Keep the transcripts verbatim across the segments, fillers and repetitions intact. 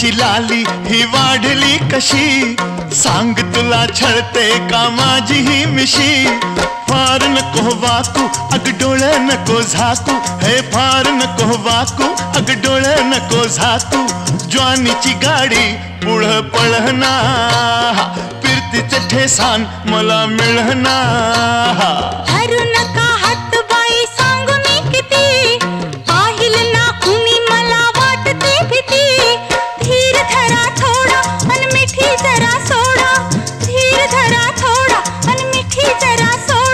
चिलाली ही वाढली कशी, सांग तुला छळते का माझी ही मिशी। फार नको वाकू अग डोळे नको झाकू, हे फार नको वाकू अग डोळे नको झाकू। ज्वानीची गाडी पुढं पळहना, पिरतीचे ठेसान मला मिळहना। धरू नका हात बाई सांगू मी किती, पाहिल ना कुणी मला वाटते भीती। धीर धरा थोडा अन मिठी जरा सोडा, धीर धरा थोडा अन मिठी जरा सोडा।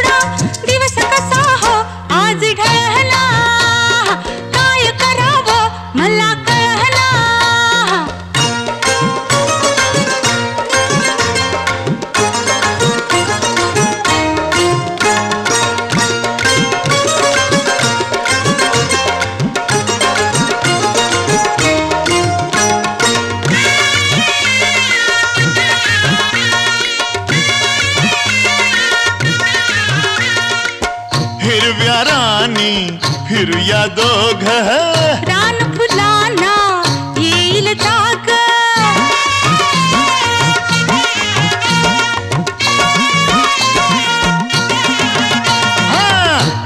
फिरूया दोघ रान फुलाना येईल जाग,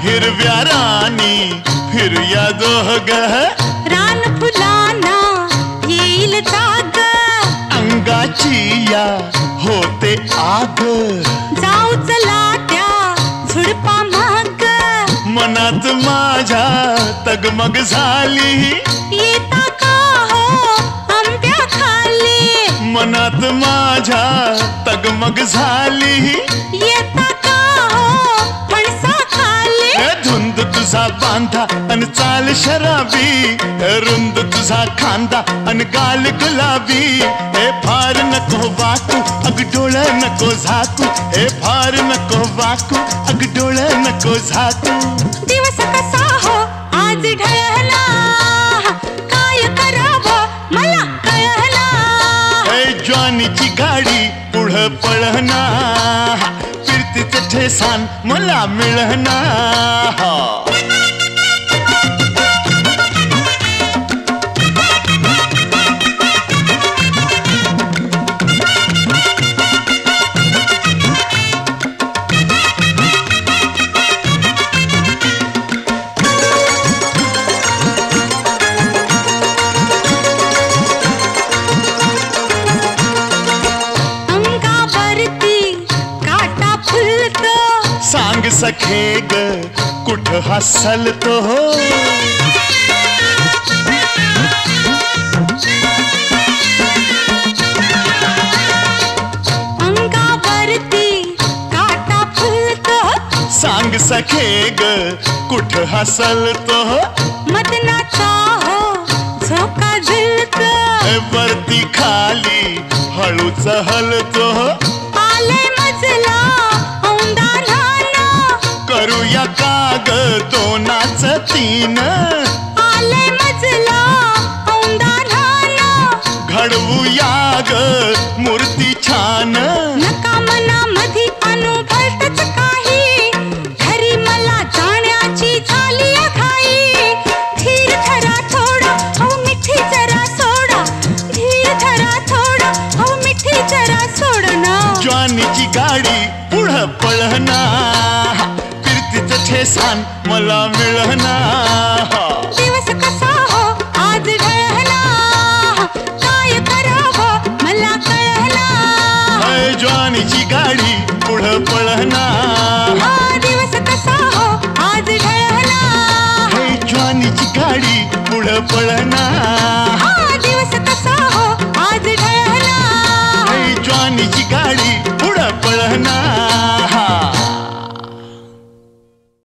हिरव्या रानी फिरूया दोघ रान फुलाना येईल जाग। अंगाची या होते आग, जाऊ चला त्या झुडपा माग। मनात माझ्या तगमग झाली, येता का हो आंब्या खाली। मनात माझ्या तगमग झाली, येता का हो फणसा खाली। धुंद तुझा बांधा अन चाल शराबी, रुंद तुझा खांदा अन गाल गुलाबी। हे फार नको वाकू अग डोळे नको झाकू, हे फार नको वाकू अग डोळे नको झाकू। दिवस कसा हो आज ढळला, काय करावं मला कळला। हे ज्वानीची गाडी पुढं पळहना, फिरतीचं ठेसान मला मिळहना। सखे ग कुठ हसल तो हो, अंगावरती काटा फुलतो। सांग सखे ग कुठ हसल तो हो, मदनाचा हो झोका झिलतो। वरती खाली हळूच हलतो, आले मजला करूया काग दोनाच तीन। आले मजला औंदा ढाना, घडवूया ग मूर्ती छान। नका मना मधी आणू भलतच काही, घरी मला जाण्याची झाली घाई। धीर धरा थोडा हो मिठी जरा सोडा, धीर धरा थोडा हो मिठी जरा सोडना। ज्वानीची गाडी पुढं पळहना, ठेसान मला मिळहना। दिवस कसा हो आज ढळला, काय करावं मला कळला। हाय ज्वानीची गाडी पुढं पळहना, दिवस कसा हो आज ढळला। हाय ज्वानीची गाडी पुढं पळहना।